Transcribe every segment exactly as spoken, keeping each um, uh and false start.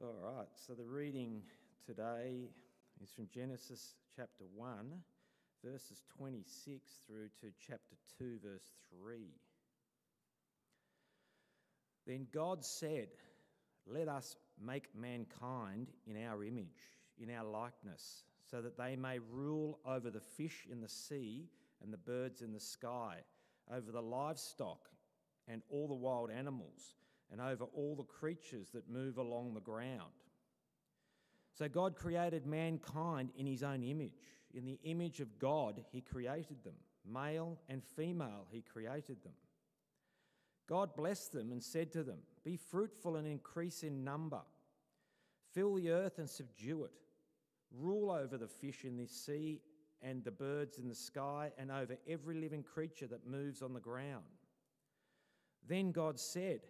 All right, so the reading today is from Genesis chapter one, verses twenty-six through to chapter two, verse three. Then God said, "Let us make mankind in our image, in our likeness, so that they may rule over the fish in the sea and the birds in the sky, over the livestock and all the wild animals, and over all the creatures that move along the ground." So God created mankind in his own image. In the image of God, he created them. Male and female, he created them. God blessed them and said to them, "Be fruitful and increase in number. Fill the earth and subdue it. Rule over the fish in the sea and the birds in the sky and over every living creature that moves on the ground." Then God said,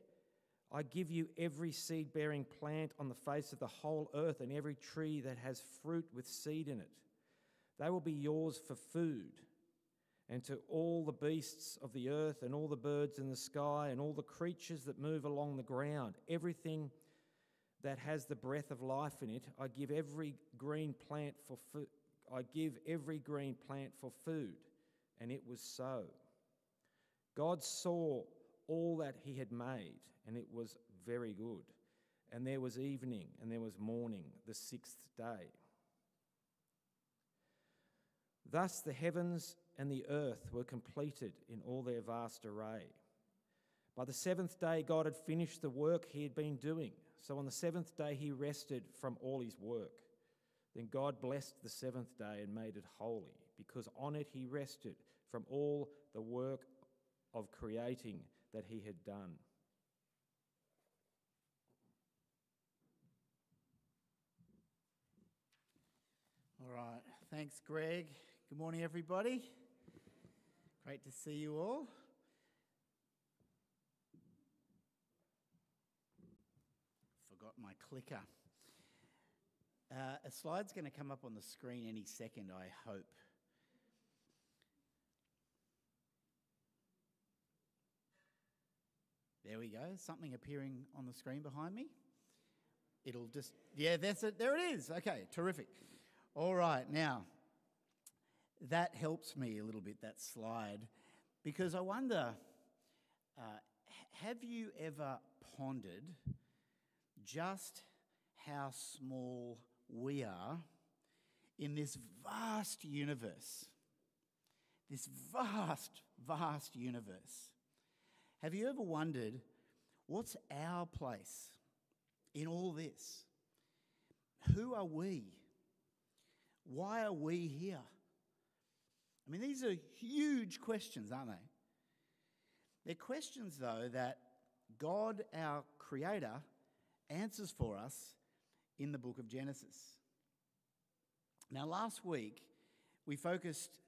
"I give you every seed-bearing plant on the face of the whole earth and every tree that has fruit with seed in it. They will be yours for food. And to all the beasts of the earth and all the birds in the sky and all the creatures that move along the ground, everything that has the breath of life in it, I give every green plant for food. I give every green plant for food." And it was so. God saw all that he had made, and it was very good. And there was evening, and there was morning, the sixth day. Thus the heavens and the earth were completed in all their vast array. By the seventh day, God had finished the work he had been doing. So on the seventh day, he rested from all his work. Then God blessed the seventh day and made it holy, because on it he rested from all the work of creating that he had done. All right, thanks, Greg. Good morning, everybody. Great to see you all. Forgot my clicker. Uh, a slide's going to come up on the screen any second, I hope. There we go, something appearing on the screen behind me. It'll just, yeah, that's it, there it is. Okay, terrific. All right, now, that helps me a little bit, that slide, because I wonder, uh, have you ever pondered just how small we are in this vast universe? This vast, vast universe. Have you ever wondered, what's our place in all this? Who are we? Why are we here? I mean, these are huge questions, aren't they? They're questions, though, that God, our Creator, answers for us in the book of Genesis. Now, last week, we focused...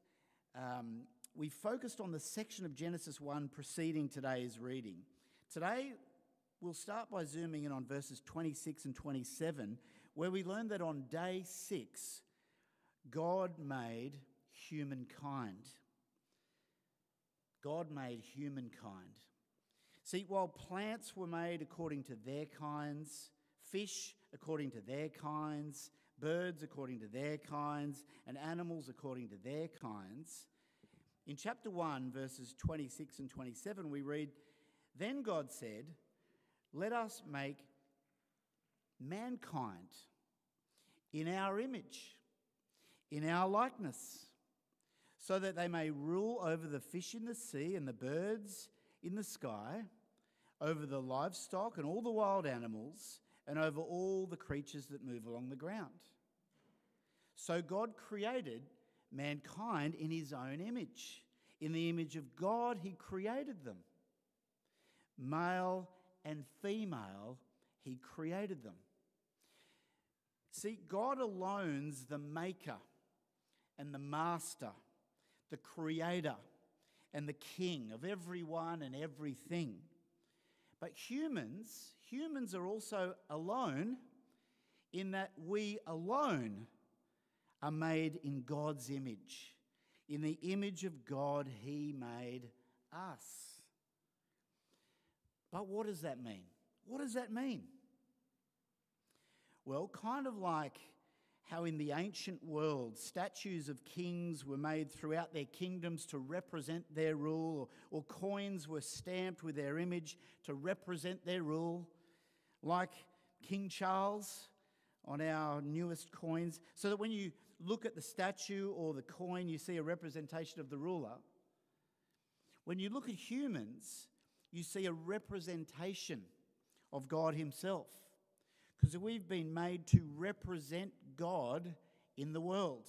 Um, We focused on the section of Genesis one preceding today's reading. Today, we'll start by zooming in on verses twenty-six and twenty-seven, where we learn that on day six, God made humankind. God made humankind. See, while plants were made according to their kinds, fish according to their kinds, birds according to their kinds, and animals according to their kinds... In chapter one, verses twenty-six and twenty-seven, we read, "Then God said, 'Let us make mankind in our image, in our likeness, so that they may rule over the fish in the sea and the birds in the sky, over the livestock and all the wild animals, and over all the creatures that move along the ground.' So God created mankind in his own image. In the image of God, he created them. Male and female, he created them." See, God alone's the maker and the master, the creator and the king of everyone and everything. But humans, humans are also alone in that we alone are made in God's image. In the image of God, he made us. But what does that mean? What does that mean? Well, kind of like how in the ancient world, statues of kings were made throughout their kingdoms to represent their rule, or, or coins were stamped with their image to represent their rule, like King Charles on our newest coins, so that when you look at the statue or the coin, you see a representation of the ruler. When you look at humans, you see a representation of God himself, because we've been made to represent God in the world,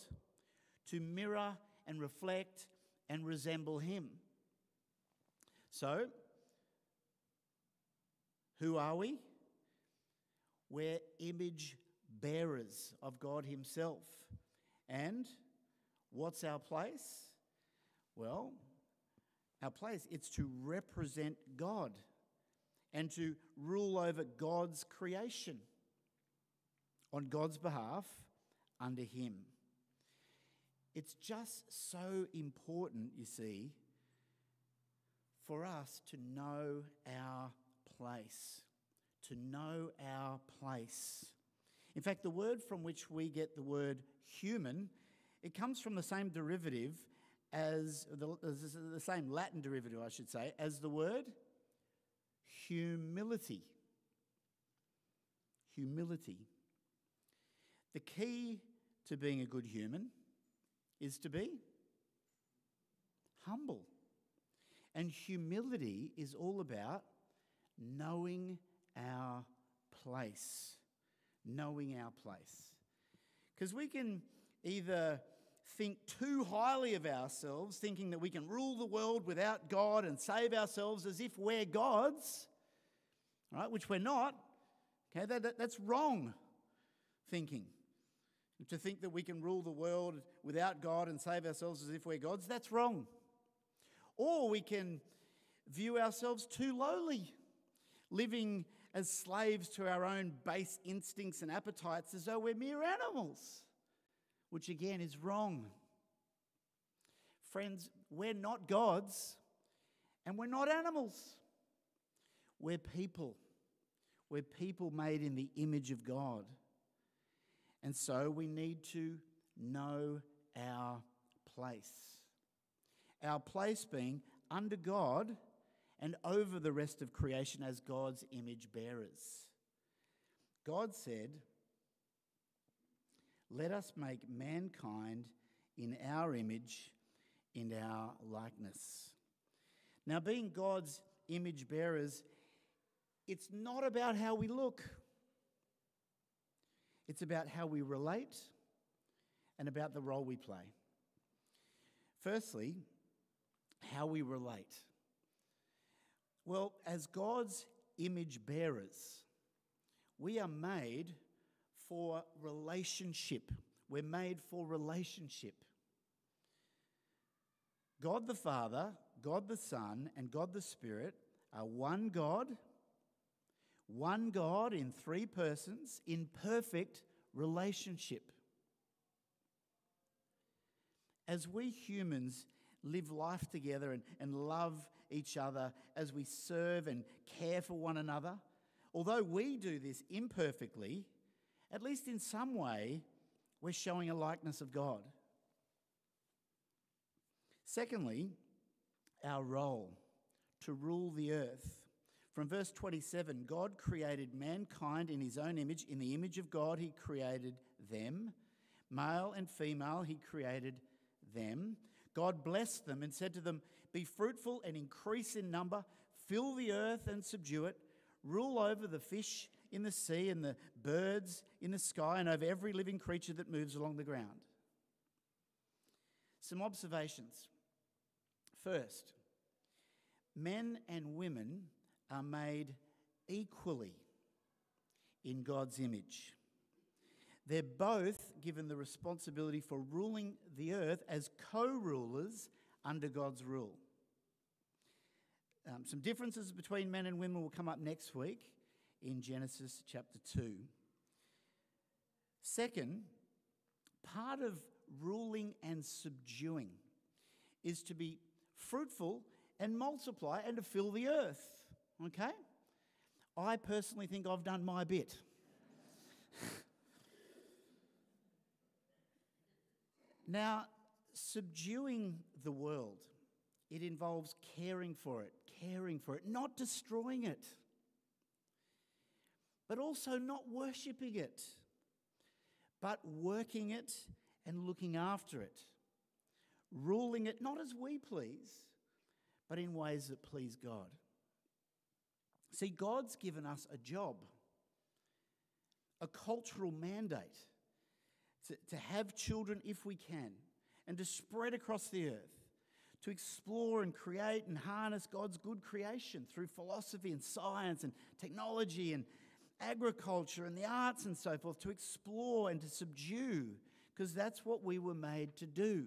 to mirror and reflect and resemble him. So, who are we? We're image bearers of God himself. And what's our place? Well, our place, it's to represent God and to rule over God's creation on God's behalf under him. It's just so important, you see, for us to know our place, to know our place. In fact, the word from which we get the word human, it comes from the same derivative as the, the same Latin derivative, I should say, as the word humility. Humility. The key to being a good human is to be humble. And humility is all about knowing our place. Knowing our place. Because we can either think too highly of ourselves, thinking that we can rule the world without God and save ourselves as if we're gods, right? Which we're not. Okay, that, that, that's wrong thinking. To think that we can rule the world without God and save ourselves as if we're gods, that's wrong. Or we can view ourselves too lowly, living as slaves to our own base instincts and appetites as though we're mere animals, which again is wrong. Friends, we're not gods and we're not animals. We're people. We're people made in the image of God. And so we need to know our place. Our place being under God and over the rest of creation as God's image bearers. God said, "Let us make mankind in our image, in our likeness." Now, being God's image bearers, it's not about how we look. It's about how we relate and about the role we play. Firstly, how we relate. Well, as God's image bearers, we are made for relationship. We're made for relationship. God the Father, God the Son, and God the Spirit are one God, one God in three persons in perfect relationship. As we humans live life together and, and love each other, as we serve and care for one another, although we do this imperfectly, at least in some way, we're showing a likeness of God. Secondly, our role to rule the earth. From verse twenty-seven, God created mankind in his own image. In the image of God, he created them. Male and female, he created them. God blessed them and said to them, "Be fruitful and increase in number, fill the earth and subdue it, rule over the fish in the sea and the birds in the sky and over every living creature that moves along the ground." Some observations. First, men and women are made equally in God's image. They're both given the responsibility for ruling the earth as co-rulers under God's rule. Um, some differences between men and women will come up next week in Genesis chapter two. Second, part of ruling and subduing is to be fruitful and multiply and to fill the earth, okay? I personally think I've done my bit. Now, subduing the world, it involves caring for it, caring for it, not destroying it, but also not worshipping it, but working it and looking after it, ruling it not as we please, but in ways that please God. See, God's given us a job, a cultural mandate to, to have children if we can, and to spread across the earth, to explore and create and harness God's good creation through philosophy and science and technology and agriculture and the arts and so forth, to explore and to subdue, because that's what we were made to do,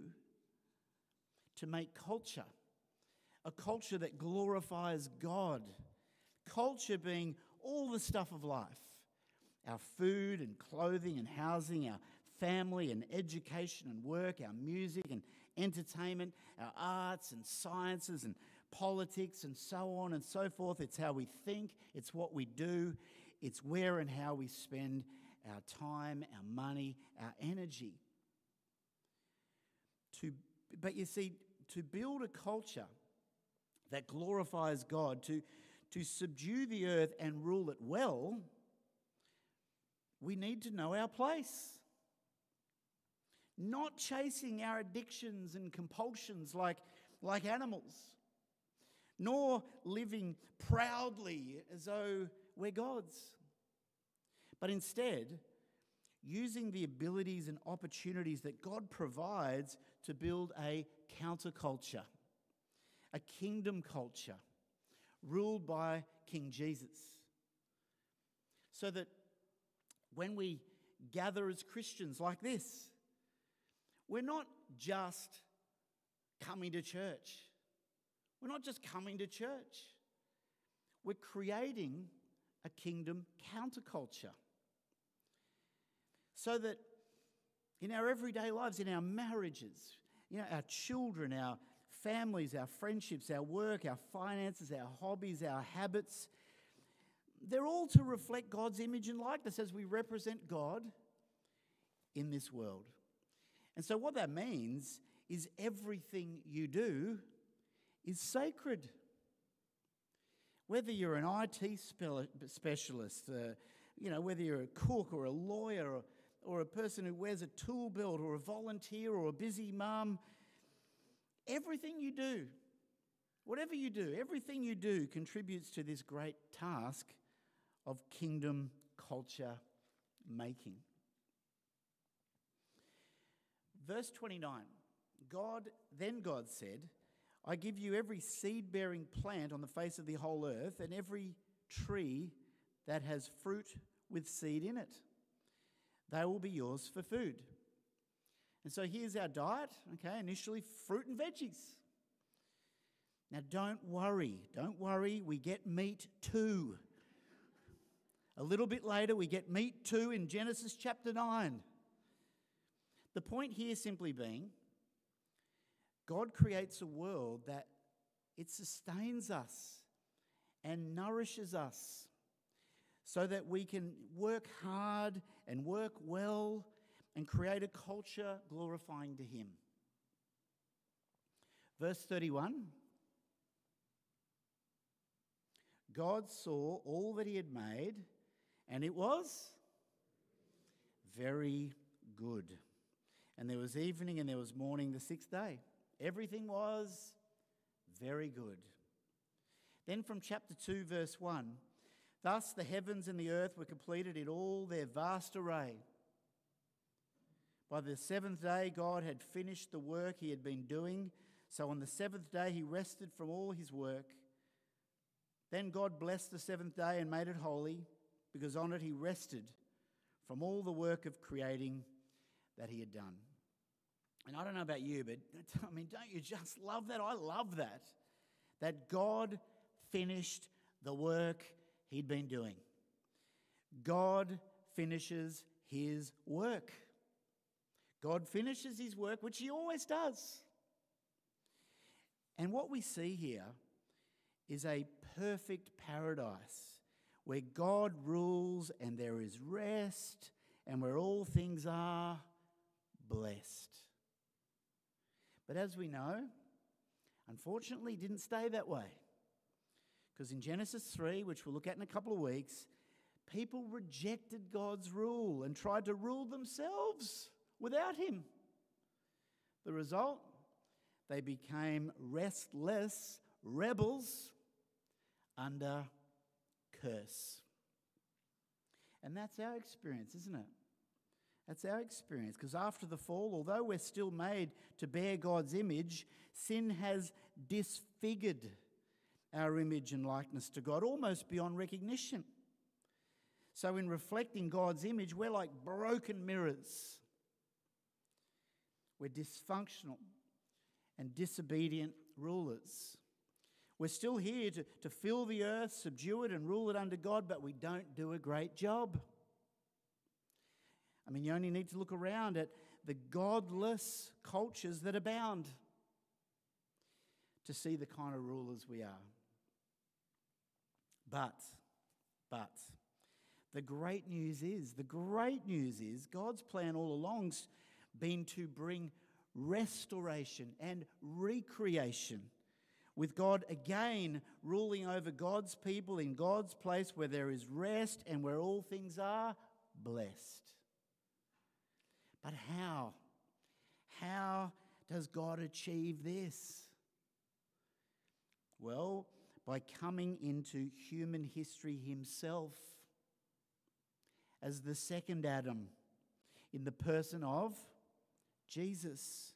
to make culture, a culture that glorifies God, culture being all the stuff of life, our food and clothing and housing, our family and education and work, our music and entertainment, our arts and sciences and politics and so on and so forth. It's how we think, it's what we do, it's where and how we spend our time, our money, our energy. To, but you see, to build a culture that glorifies God, to, to subdue the earth and rule it well, we need to know our place. Not chasing our addictions and compulsions like, like animals, nor living proudly as though we're God's, but instead using the abilities and opportunities that God provides to build a counterculture, a kingdom culture ruled by King Jesus, so that when we gather as Christians like this, we're not just coming to church. We're not just coming to church. We're creating a kingdom counterculture, so that in our everyday lives, in our marriages, you know, our children, our families, our friendships, our work, our finances, our hobbies, our habits, they're all to reflect God's image and likeness as we represent God in this world. And so what that means is everything you do is sacred. Whether you're an I T specialist, uh, you know, whether you're a cook or a lawyer or, or a person who wears a tool belt or a volunteer or a busy mum, everything you do, whatever you do, everything you do contributes to this great task of kingdom culture making. Verse twenty-nine, God, then God said, I give you every seed-bearing plant on the face of the whole earth and every tree that has fruit with seed in it. They will be yours for food. And so here's our diet, okay, initially fruit and veggies. Now don't worry, don't worry, we get meat too. A little bit later we get meat too in Genesis chapter nine. The point here simply being, God creates a world that it sustains us and nourishes us so that we can work hard and work well and create a culture glorifying to Him. Verse thirty-one, God saw all that He had made, and it was very good. And there was evening and there was morning the sixth day. Everything was very good. Then from chapter two, verse one, thus the heavens and the earth were completed in all their vast array. By the seventh day, God had finished the work He had been doing. So on the seventh day, He rested from all His work. Then God blessed the seventh day and made it holy, because on it He rested from all the work of creating that He had done. And I don't know about you, but I mean, don't you just love that? I love that. That God finished the work He'd been doing. God finishes His work. God finishes His work, which He always does. And what we see here is a perfect paradise where God rules and there is rest and where all things are blessed. But as we know, unfortunately, it didn't stay that way. Because in Genesis three, which we'll look at in a couple of weeks, people rejected God's rule and tried to rule themselves without him. The result, they became restless rebels under curse. And that's our experience, isn't it? That's our experience. Because after the fall, although we're still made to bear God's image, sin has disfigured our image and likeness to God, almost beyond recognition. So in reflecting God's image, we're like broken mirrors. We're dysfunctional and disobedient rulers. We're still here to, to fill the earth, subdue it, and rule it under God, but we don't do a great job. I mean, you only need to look around at the godless cultures that abound to see the kind of rulers we are. But, but, the great news is, the great news is, God's plan all along's been to bring restoration and recreation, with God again ruling over God's people in God's place where there is rest and where all things are blessed. But how? How does God achieve this? Well, by coming into human history himself as the second Adam in the person of Jesus,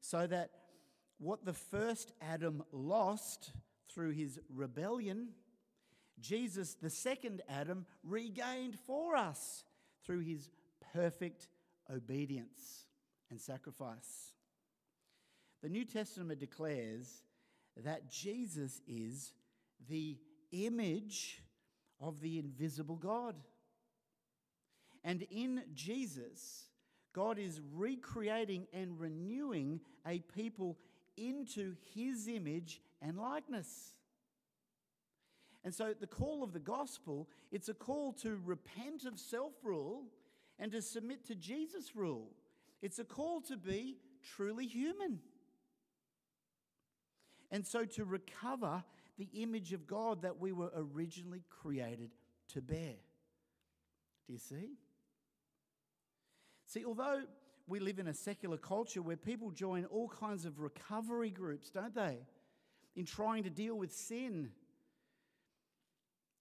so that what the first Adam lost through his rebellion, Jesus, the second Adam, regained for us through his perfect obedience and sacrifice. The New Testament declares that Jesus is the image of the invisible God. And in Jesus, God is recreating and renewing a people into his image and likeness. And so the call of the gospel, it's a call to repent of self-rule and to submit to Jesus' rule. It's a call to be truly human. And so to recover the image of God that we were originally created to bear. Do you see? See, although we live in a secular culture where people join all kinds of recovery groups, don't they, in trying to deal with sin,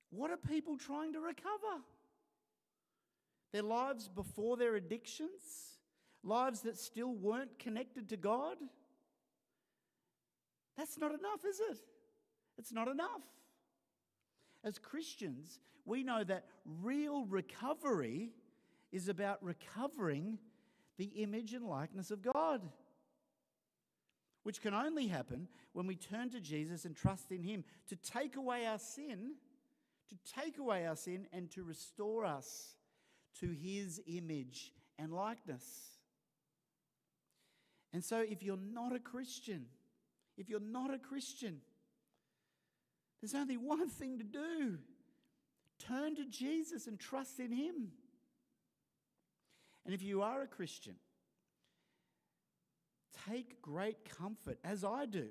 what are people trying to recover? Their lives before their addictions? Lives that still weren't connected to God? That's not enough, is it? It's not enough. As Christians, we know that real recovery is about recovering the image and likeness of God, which can only happen when we turn to Jesus and trust in him to take away our sin, to take away our sin and to restore us to his image and likeness. And so if you're not a Christian, if you're not a Christian, there's only one thing to do. Turn to Jesus and trust in him. And if you are a Christian, take great comfort, as I do,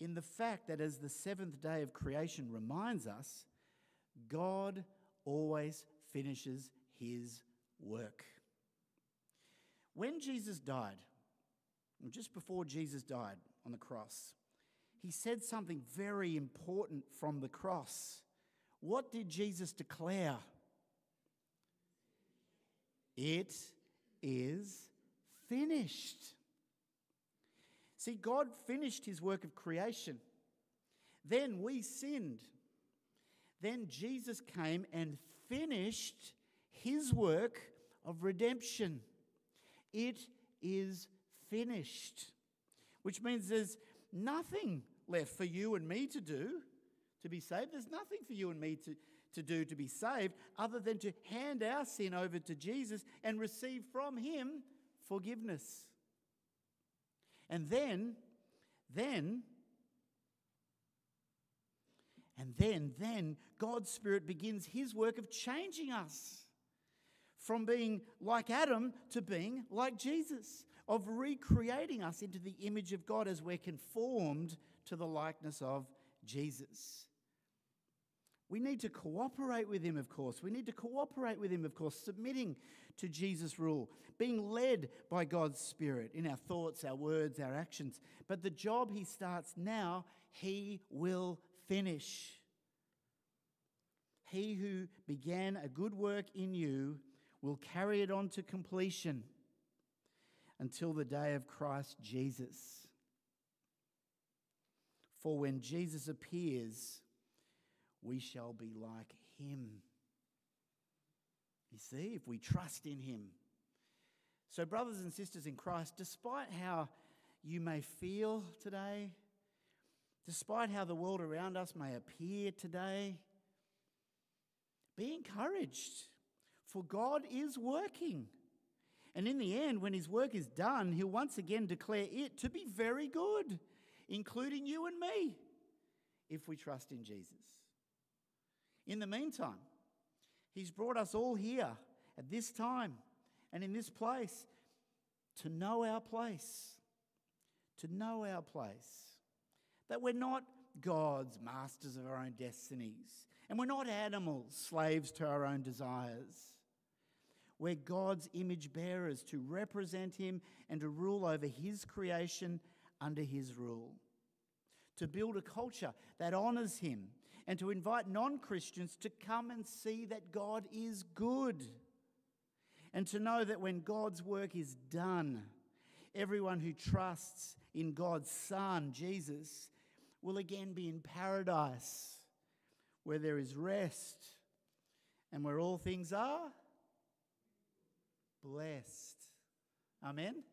in the fact that as the seventh day of creation reminds us, God always finishes his work. When Jesus died, just before Jesus died on the cross, he said something very important from the cross. What did Jesus declare? It is finished. See, God finished his work of creation. Then we sinned. Then Jesus came and finished his work of redemption. It is finished. Which means there's nothing left for you and me to do to be saved. There's nothing for you and me to to do to be saved, other than to hand our sin over to Jesus and receive from him forgiveness. And then, then, and then, then God's Spirit begins his work of changing us, from being like Adam to being like Jesus, of recreating us into the image of God as we're conformed to the likeness of Jesus. We need to cooperate with him, of course. We need to cooperate with him, of course, submitting to Jesus' rule, being led by God's Spirit in our thoughts, our words, our actions. But the job he starts now, he will finish. He who began a good work in you will carry it on to completion until the day of Christ Jesus. For when Jesus appears, we shall be like him. You see, if we trust in him. So, brothers and sisters in Christ, despite how you may feel today, despite how the world around us may appear today, be encouraged, for God is working. And in the end, when his work is done, he'll once again declare it to be very good, including you and me, if we trust in Jesus. In the meantime, he's brought us all here at this time and in this place to know our place, to know our place, that we're not gods, masters of our own destinies. And we're not animals, slaves to our own desires. We're God's image bearers to represent him and to rule over his creation under his rule. To build a culture that honours him and to invite non-Christians to come and see that God is good. And to know that when God's work is done, everyone who trusts in God's Son, Jesus, will again be in paradise, where there is rest, and where all things are blessed. Amen?